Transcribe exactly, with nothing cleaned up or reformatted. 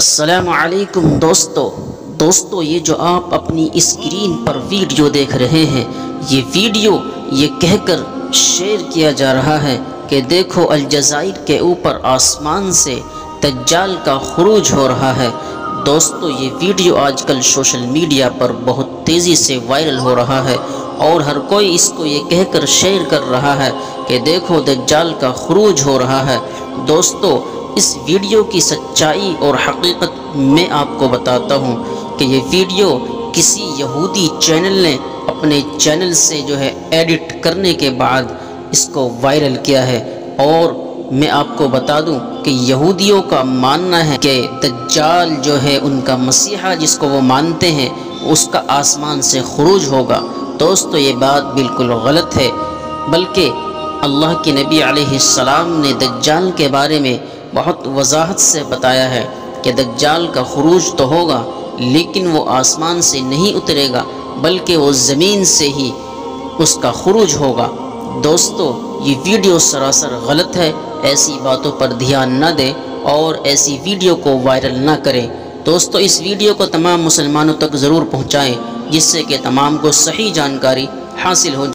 अस्सलामुअलैकुम दोस्तों दोस्तों ये जो आप अपनी स्क्रीन पर वीडियो देख रहे हैं, ये वीडियो ये कहकर शेयर किया जा रहा है कि देखो अलजज़ायर के ऊपर आसमान से दज्जाल का खुरूज हो रहा है। दोस्तों ये वीडियो आजकल सोशल मीडिया पर बहुत तेज़ी से वायरल हो रहा है और हर कोई इसको ये कहकर शेयर कर रहा है कि देखो दज्जाल का खुरूज हो रहा है। दोस्तों इस वीडियो की सच्चाई और हकीकत मैं आपको बताता हूँ कि ये वीडियो किसी यहूदी चैनल ने अपने चैनल से जो है एडिट करने के बाद इसको वायरल किया है। और मैं आपको बता दूं कि यहूदियों का मानना है कि दज्जाल जो है उनका मसीहा जिसको वो मानते हैं उसका आसमान से खुरूज होगा। दोस्तों ये बात बिल्कुल गलत है, बल्कि अल्लाह के नबी अलैहिस्सलाम ने दज्जाल के बारे में बहुत वजाहत से बताया है कि दज्जाल का खुरूज तो होगा लेकिन वो आसमान से नहीं उतरेगा बल्कि वो ज़मीन से ही उसका खुरूज होगा। दोस्तों ये वीडियो सरासर गलत है, ऐसी बातों पर ध्यान ना दें और ऐसी वीडियो को वायरल ना करें। दोस्तों इस वीडियो को तमाम मुसलमानों तक ज़रूर पहुँचाएँ जिससे कि तमाम को सही जानकारी हासिल हो।